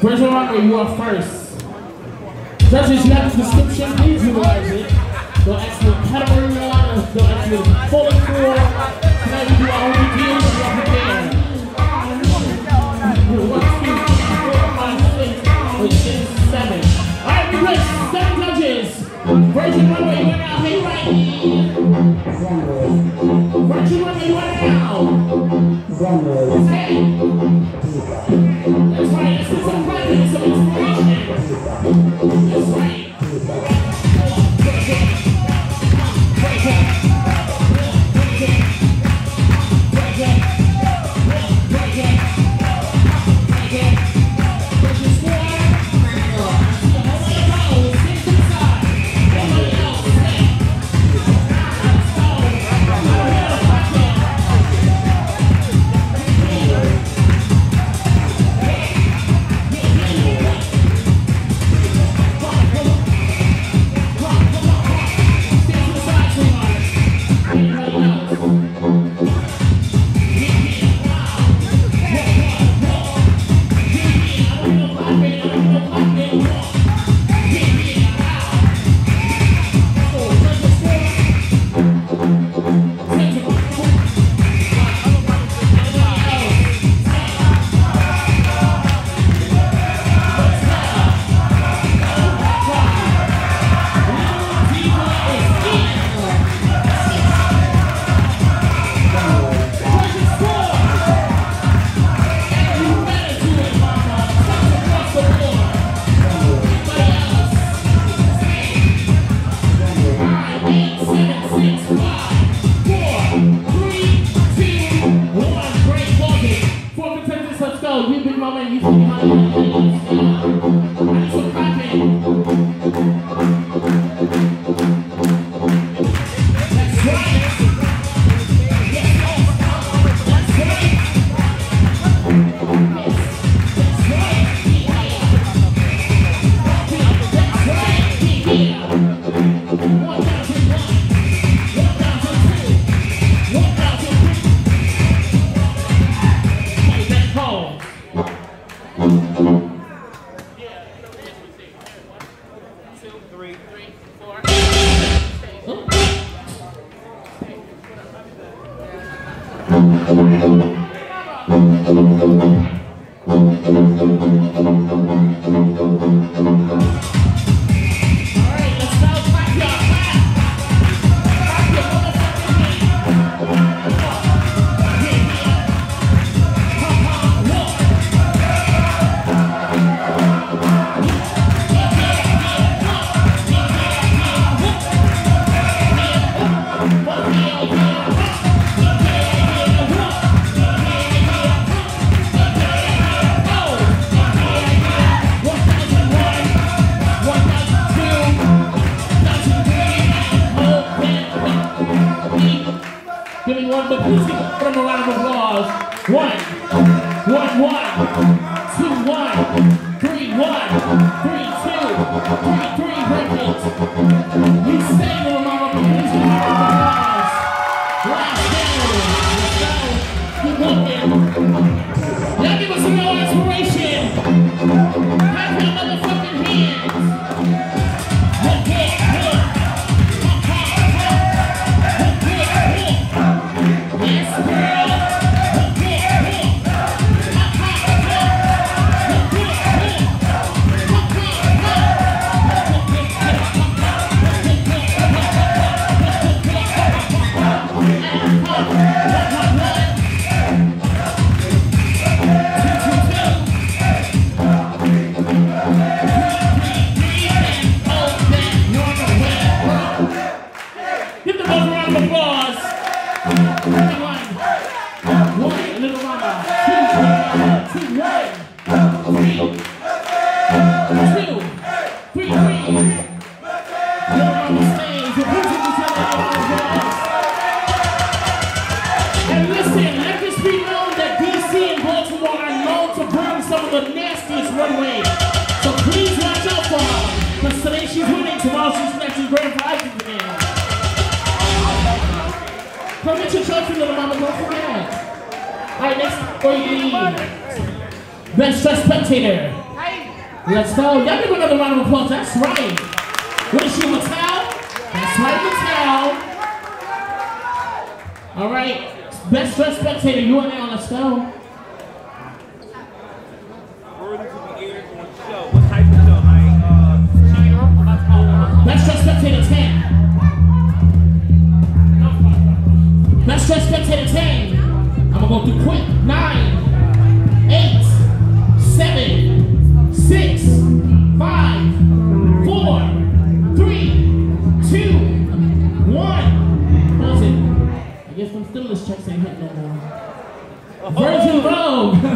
Virgin Runway, you are first. Judges, you have the description, please utilize it. They'll ask you a category line, they'll ask you a full floor. Tonight we do our reviews and what we can. 1, 2, 3, 4, 5, 6, 7. Alright, we ready. 7 judges. Virgin Runway, we're out here right now. Virgin Runway, we're out. Hey. That's right, let's do some practice, some inspiration. That's right. Best spectator. Let's go. Y'all give another round of applause. That's right. What is she, Mattel? That's right, Mattel. All right. Best dressed spectator, you and I, let's go. Best dressed spectator 10. Best dressed spectator 10. I'm gonna go through quick. 9, 8, 7, 6, 5, 4, 3, 2, 1. I guess them stimulus checks ain't hit no more. Virgin Road.